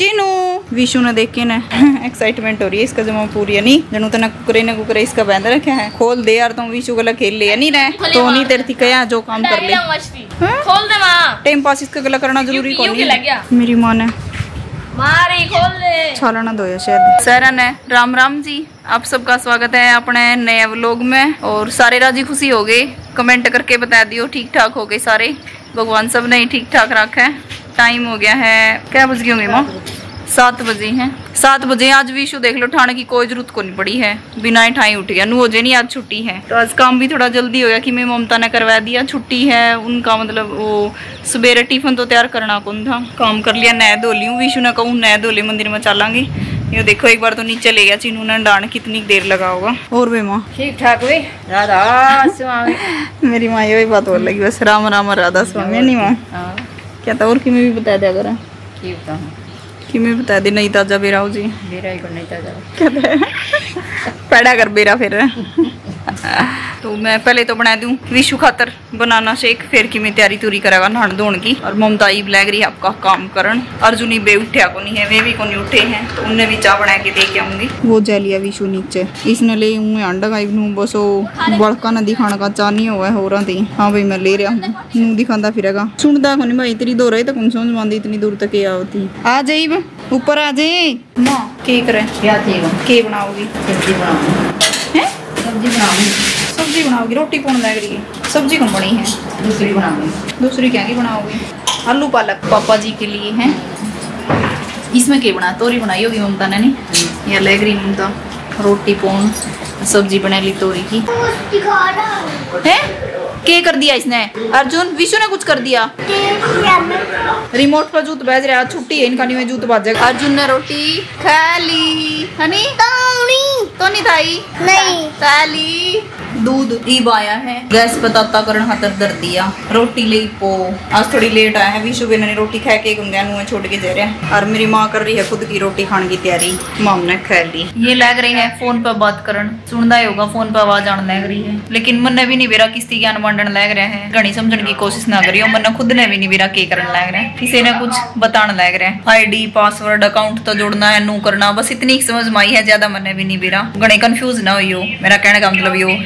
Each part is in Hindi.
चीनू विशु ने देखिए ना एक्साइटमेंट हो रही है इसका जमा पूरी नहीं जनू तो ना कुकरे इसका बांध रखा है। खोल दे यार तुम विशु गला खेल ले नहीं रहे तो नहीं तेरती क्या जो काम कर ले खोल दे मां। टाइम पास इसका गला करना जरूरी कौन है मेरी माँ ने मारी खोल दे छालना दो शायद। सरन है राम राम जी आप सबका स्वागत है अपने नए व्लॉग में और सारे राजी खुशी हो गए कमेंट करके बता दियो ठीक ठाक हो गए सारे भगवान सब ने ठीक ठाक रखा है। टाइम हो गया है क्या बज गई होंगी माँ 7 बजे हैं 7 बजे। आज विशु देख लो ठाणे की कोई जरूरत को नहीं पड़ी है बिना ठाई उठ गया नू होजे नहीं आज छुट्टी है तो आज काम भी थोड़ा जल्दी हो गया कि मैं ममता ने करवा दिया छुट्टी है उनका मतलब वो सवेरे टिफिन तो तैयार करना कौन था काम कर लिया नए धोली हूँ विशु ने कहूँ नए धोले मंदिर में चलांगे। ये देखो एक बार तो नीचे ले गया चीनू ने डांड कितनी देर लगा होगा। और वे माँ ठीक ठाक वे राधा स्वामी मेरी माँ ये बात और लगी बस राम राम राधा स्वामी नहीं माँ क्या था और कि मैं भी बता दिया करा कि मैं बता दे नहीं ताजा बेरा हो जी बेरा ही को नहीं ताजा कहते हैं पैदा कर बेरा फिर तो मैं पहले तो बना दूं विशु खातर बनाना शेक फिर की मैं तैयारी तूरी करेगा नहान धोन की। और ममताई लग रही है आपका काम करन अर्जुनी बे उठ्या को नहीं है वे भी को नहीं उठे हैं तो उन्हें भी चाह बना के दे के आऊंगी। वो जलिया विशु नीचे इसने ले अंडा गाई नू बस वो बड़का ना दिखाने का चाह नहीं हुआ है हो रहा थी। हाँ भाई मैं ले रहा हूँ दिखाता फिरेगा सुनता को नहीं भाई इतनी दूर है तो कौन समझ मानती इतनी दूर तक ये होती आ जाई ऊपर आ जाए माँ के करे क्या के बनाओगी सब्जी बनाओगी रोटी कौन लग रही है सब्जी कौन बनी है दूसरी बनाओगी दूसरी क्या की बनाओगी आलू पालक पापा जी के लिए है। इसमें क्या बना तोरी बनाई होगी ममता ने नहीं या लग रही ममता रोटी पौन सब्जी बना ली तोरी की है क्या कर दिया इसने अर्जुन विशु ने कुछ कर दिया रिमोट पर जूत बाज रहा छुट्टी है इनका नहीं जूत बाजेगा। अर्जुन ने रोटी खा ली है तो नहीं थाई नहीं ताली दूध ईब आया है गैस पताता करण हाथर दर दिया रोटी ले पो आज थोड़ी लेट आया है विशु बेना ने रोटी खा के गुंदिया नुए छोड़ के जा रहे हैं और मेरी माँ कर रही है खुद की रोटी खाने की तैयारी माम ने खा ली। ये लग रही है फोन पर बात करण सुनना ही होगा फोन पर आवाज आने लग रही है लेकिन मन भी नहीं बेरा किसी ज्ञान बांडन लग रहा है घनी समझने की कोशिश ना करी और मन खुद ने भी नहीं बेरा के करने लग रहा है किसी ने कुछ बताने लग रहा है आईडी पासवर्ड अकाउंट तो जोड़ना है नू करना बस इतनी समझ में आई है ज्यादा मन भी नहीं बेरा गणे कंफ्यूज ना हो मेरा कहने का मतलब यो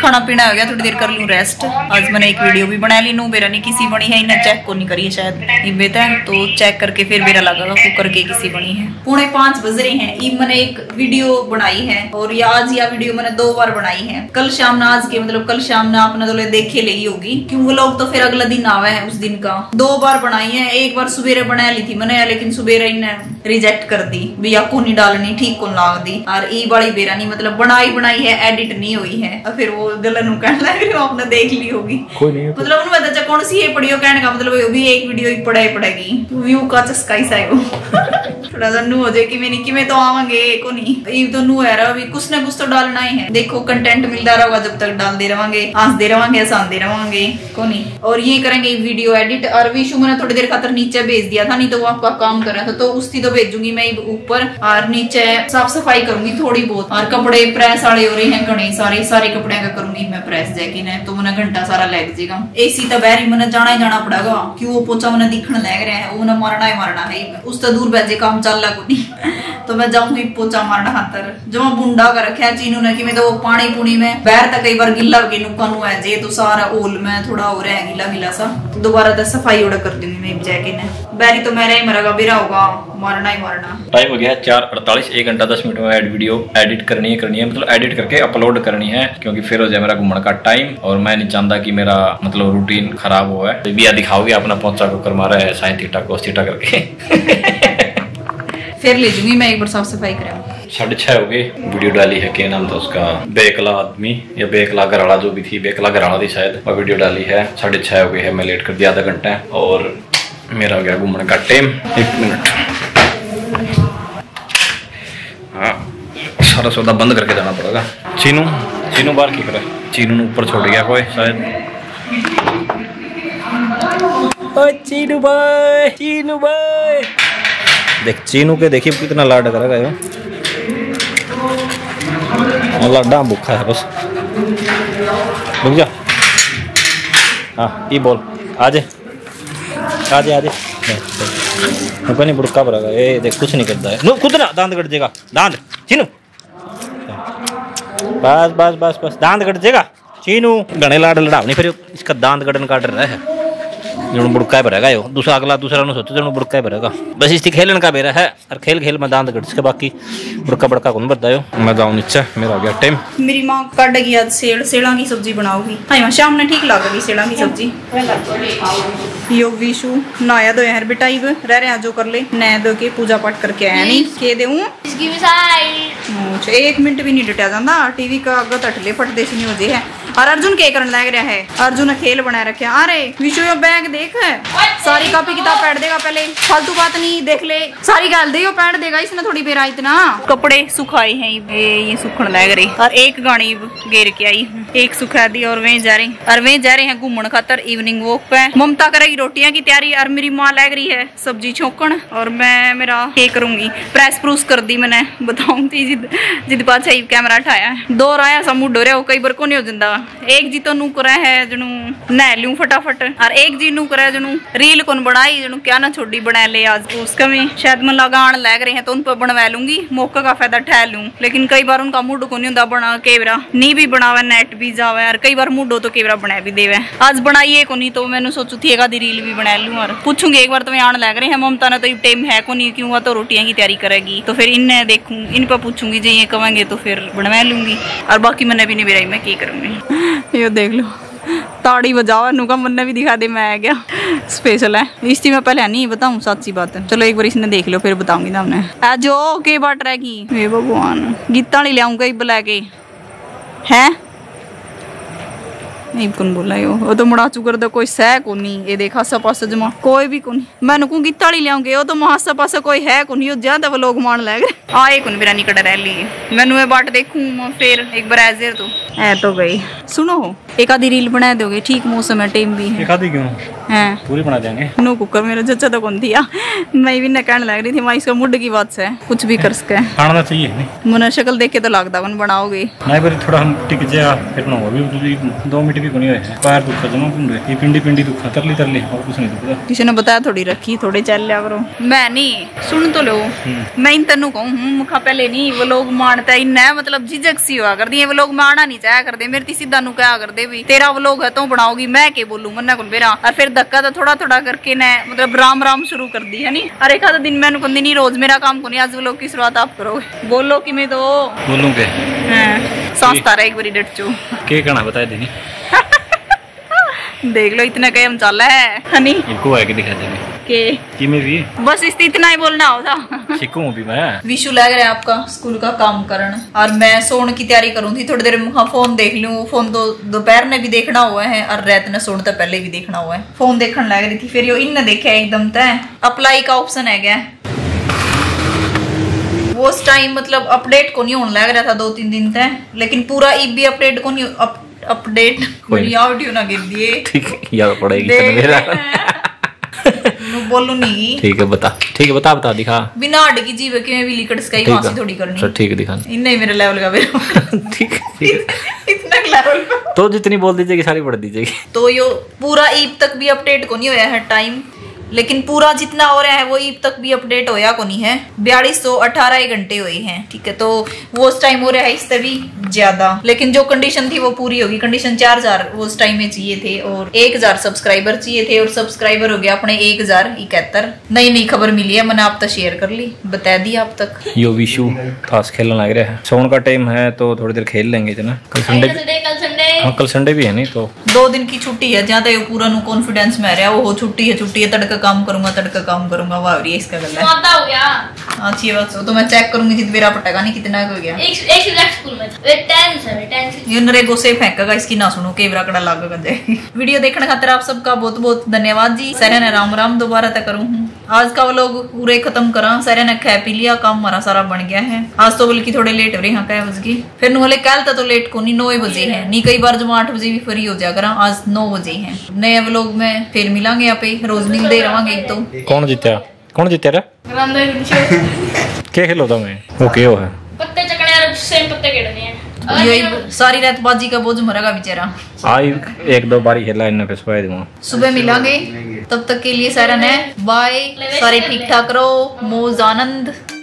खाना पीना हो गया थोड़ी देर कर लूं रेस्ट। आज मैंने एक वीडियो भी बना ली नू बेरा नहीं किसी बनी है इन्हें चेक को नहीं करी है शायद ये बेटा तो चेक करके फिर बेरा लगेगा कुकर के किसी बनी है। 4:45 बज रहे हैं ये मैंने एक वीडियो बनाई है और आज यह वीडियो मैंने 2 बार बनाई है कल शाम ना आज के मतलब कल शाम ना आपने तो देखे लगी होगी क्यों वो लोग तो फिर अगला दिन आवा है उस दिन का 2 बार बनाई है एक बार सुबेरे बना ली थी मैंने लेकिन सुबेरे इन्हें रिजेक्ट कर दी भैया को नहीं डालनी ठीक को लाग दी और ई बड़ी बेरा नहीं मतलब बनाई बनाई है एडिट नहीं हुई है और फिर वो गलन कहने लग रही हो आपने देख ली होगी मतलब उन्होंने बताया कौन सी ये पड़ी हो कहने का मतलब वो भी एक वीडियो ही पढ़ाई पड़ेगी व्यू का चस्का ही साइड थोड़ा सा नू हो जाए कि मैं तो आवांगे को नहीं ये तो नू है रहा अभी कुछ ना कुछ तो डालना ही है देखो कंटेंट मिलता रहेगा जब तक डाल दे रवांगे आंस दे रवांगे आसान दे रवांगे को नहीं। और ये करेंगे वीडियो एडिट और विशु मैंने थोड़ी देर खातर नीचे भेज दिया था नहीं तो वो आपका काम कर रहा था तो उसकी तो भेजूंगी मैं ऊपर और नीचे साफ सफाई करूंगी थोड़ी बहुत और कपड़े प्रेस वाले हो रहे हैं घने सारे सारे कपड़े का करूंगी मैं प्रेस जाके ना तो मैंने घंटा सारा लग जाएगा एसी तो बहरी मैंने जाना ही जाना पड़ेगा क्यों वो पोचा मैंने दिखने लग रहा है वो ना मारना ही मारना है उस तो दूर बह काम चलना को नहीं तो मैं जाऊंगी पोचा मारना हाथर जो मैं बुंडा कर रखा है चीनू ने कि मैं तो वो पानी पुनी में बैर तक कई बार गिल्ला के नुका नु है जे तो सारा ओल में थोड़ा हो रहा है गिला गिला सा तो दोबारा तो सफाई उड़ा कर दूंगी मैं जाके ना बैरी तो मेरा ही मरेगा बेरा होगा मारना ही मारना। टाइम हो गया 4:48 1 घंटा 10 मिनट में वीडियो एडिट करनी है मतलब एडिट करके अपलोड करनी है क्योंकि फिर हो जाए मेरा घूमने का टाइम और मैं नहीं चाहता की मेरा मतलब रूटीन खराब हुआ है बिया दिखाओगे अपना पोचा को कर मारा है साइन थीटा कोस थीटा करके फिर ले जूंगी मैं एक बार साफ सफाई कराऊँ। 6:30 हो गए वीडियो डाली है क्या नाम था उसका बेकला आदमी या बेकला घराड़ा जो भी थी बेकला घराड़ा थी शायद और वीडियो डाली है 6:30 हो गई है मैं लेट कर दिया आधा घंटा और मेरा हो गया घूमने का टाइम। 1 मिनट हाँ सारा सौदा बंद करके जाना पड़ेगा। चीनू चीनू बाहर की करे चीनू ने ऊपर छोड़ गया कोई शायद चीनू भाई चीनू भाई देख चीनू के देखिए कितना लाड करा गया लाडा भूखा है बस रुक जा हाँ ये बोल आजे आजे आजे पता नहीं बुड़का भरा ये देख कुछ नहीं करता है। नो खुद ना दांत कट जाएगा, दांत चीनू बस बस बस बस दांत कट जाएगा चीनू। घने लाड लड़ा नहीं फिर इसका दांत कटन काट रहा है। जो बुड़का भरेगा यो दूसरा अगला दूसरा ना सोचो जो बुड़का भरेगा बस इसकी खेलन का बेरा है और खेल खेल में दांत कट इसके बाकी बुड़का बड़का कौन भरता है। मैं जाऊँ नीचे मेरा हो गया टाइम। मेरी माँ काट गई आज सेड़ सेड़ा की सब्जी बनाओगी। हाँ शाम ने ठीक लग गई सेड़ा की सब्जी। यो विशु नहाया दो यार बेटा इव रह रहे हैं जो कर ले नहाया दो के पूजा पाठ करके आया नहीं के दे एक मिनट भी नहीं डटा जाता टीवी का अगत हटले फट देश नहीं हो जे है। और अर्जुन के करने लग रहा है अर्जुन खेल बना रखे। अरे विशु यो बैग देख सारी कॉपी किताब पैट देगा पहले फालतू बात नहीं देख ले सारी गाल दे पैट देगा इसने थोड़ी बेरा इतना कपड़े सुखाए हैं ये सुखन लग रही और एक गाड़ी गेर के आई एक सुखा दी और वे जा रहे हैं घूमने खातर इवनिंग वॉक पे। ममता करेगी रोटियां की तैयारी और मेरी माँ लग रही है सब्जी छोकन और मैं मेरा ये करूंगी प्रेस प्रूस कर दी मैंने बताऊंगी जिद पास कैमरा उठाया दो राया समूह डोरिया हो कई बार को नहीं हो जिंदा एक जी तो नू करा है जनू नह लू फटाफट और एक जी नू करा जनू रील कौन बनाई जनू क्या ना छोड़ी बना ले आज उसका में शायद मैं लगान लग रहे हैं तो उन पर बनवा लूंगी मौका का फायदा ठह लूं। लेकिन कई बार उनका मूड को नहीं होता बना केवरा नहीं भी बनावा नेट भी जावा और कई बार मूड हो तो केवरा बना भी देवे आज बनाइए को नहीं तो मैंने सोचू थी एक आधी रील भी बना लूं और पूछूंगी एक बार तुम्हें आन लग रहे हैं ममता ने तो टाइम है को नहीं क्यों तो रोटियां की तैयारी करेगी तो फिर इन्हें देखूँ इन पर पूछूंगी जो ये कहेंगे तो फिर बनवा लूंगी और बाकी मैंने भी नहीं बेराई मैं क्या करूंगी। ये देख लो ताड़ी बजाओ नूका मन्ना भी दिखा दे मैं आ गया स्पेशल है इसकी मैं पहले नहीं बताऊं सच्ची बात है। चलो एक बार इसने देख लो फिर बताऊंगी ना हमने आज जो के बाट रहेगी हे भगवान गीता नहीं लियाऊंगा इब लाके है नहीं कौन बोला यो वो तो मुड़ा चुकर दो कोई सह को नहीं ये देखा सब पास जमा कोई भी को नहीं मैं नुकू गीता नहीं लियाऊंगे वो तो महासा पास कोई है को नहीं ज्यादा वो लोग मान लग रहे आए को मेरा निकट रह ली मैनू बाट देखू फिर एक बार ऐसे तो है तो गई। सुनो एक आधी रील बना दोगे ठीक मौसम है टाइम भी है एक आधी क्यों है पूरी बना देंगे। नो कुकर मेरा जच्चा तो कौन दिया मैं भी न कहने लग रही थी मैं इसका मुड की बात से कुछ भी कर सके खाना चाहिए मुना शक्ल देख के तो लगता वन बनाओगे नहीं पर थोड़ा हम टिक जाएगा फिर बनाओ अभी 2 मिनट भी कोनी है पैर दुखा जमा पिंड ये पिंडी पिंडी दुखा तरली तरली और कुछ नहीं दुखता किसी ने बताया थोड़ी रखी थोड़े चल लिया करो। मैं नहीं सुन तो लो मैं इन तनु कहूं मुखा पहले नहीं वो लोग मानता ही ना मतलब झिझक सी हुआ कर दिए वो लोग माना नहीं चाहा कर दे मेरे ती सीधा नु कहा कर दे भी तेरा वो लोग है तो बनाओगी मैं के बोलूं मन्ना को बेरा और फिर धक्का तो थोड़ा थोड़ा करके ना मतलब राम राम शुरू कर दी है नहीं और एक आधा दिन मैंने कहंदी नहीं रोज मेरा काम को नहीं आज वो लोग की शुरुआत आप करोगे बोलो कि मैं तो बोलूंगे सांस तारा एक बारी डट चो के कहना बता देनी देख लो इतना कहीं हम चल रहा है हनी इनको आके दिखा देंगे के मैं भी बस इस इतना ही बोलना होता शिकूं भी मैं। विशु लग रहा है आपका स्कूल का काम करना और मैं सोने की तैयारी करूँ थी थोड़ी देर में फोन देख लूँ फोन तो दोपहर ने भी देखना हुआ है और रात ने सोने से पहले भी देखना हुआ है फोन देखने लग रही थी फिर यो इन देखा एकदम तय अप्लाई का ऑप्शन है क्या वो उस टाइम मतलब अपडेट को नहीं होने लग रहा था 2-3 दिन तय लेकिन पूरा ई भी अपडेट को नहीं अपडेट ऑडियो ना गिर दिए ठीक याद पड़ेगी मेरा बोलू नहीं ठीक है बता दिखा बिना अटकी जीव के भी लिकड़ स्काई वासी थोड़ी करनी सर ठीक दिखा इतना ही मेरे लेवल का बेरो ठीक इतना लेवल तो जितनी बोल दीजिएगी सारी पढ़ दीजिएगी। तो यो पूरा ईब तक भी अपडेट को नहीं होया है टाइम लेकिन पूरा जितना हो रहा है वो ईब तक भी अपडेट होया को नहीं है 4218 घंटे हुए हैं ठीक है तो वो उस टाइम हो रहा है इससे भी ज्यादा लेकिन जो कंडीशन थी वो पूरी होगी। कंडीशन 4000 वो उस टाइम में चाहिए थे और 1000 सब्सक्राइबर चाहिए थे और सब्सक्राइबर हो गया अपने 1071। नई खबर मिली है मैंने आप तक शेयर कर ली बता दी आप तक। यो विशु खास खेलने लग रहा है सोन का टाइम है तो थोड़ी देर खेल लेंगे इतना कल संडे भी है नहीं तो 2 दिन की छुट्टी है जहाँ तक पूरा नो कॉन्फिडेंस में रहा वो छुट्टी है तड़का काम करूंगा वाह ये इसका गला है माता हो गया अच्छी बात तो मैं चेक करूंगी जित मेरा पटाका नहीं कितना हो गया एक सब्जेक्ट स्कूल में था वे 10 सर 10 यूनरे को से फेंकेगा इसकी ना सुनो केवरा कड़ा लागगा जाएगी। वीडियो देखने खातिर आप सबका बहुत-बहुत धन्यवाद जी। सारे ने राम राम दोबारा तक करूं आज का व्लॉग पूरे खत्म करा सारे ने खा पी लिया काम हमारा सारा बन गया है आज तो बल्कि थोड़े लेट हो रहे हैं कह बज गई फिर नुले कल तो लेट को नहीं 9 बजे है नहीं कई बार जो 8 बजे भी फ्री हो जा करा आज 9 बजे है। नए व्लॉग में फिर मिलेंगे यहाँ पे रोज नहीं दे रवांगे एक तो कौन जीत्या रे क्या खेलो था मैं वो के हो है पत्ते चकड़े यार सेम पत्ते खेलने हैं यही सारी रात बाजी का बोझ मरेगा बेचारा। आई एक दो बारी हेडलाइन पे सुबह दूंगा। सुबह मिलेंगे, तब तक के लिए सारा ने बाय। सारे ठीक ठाक रहो, मौज आनंद।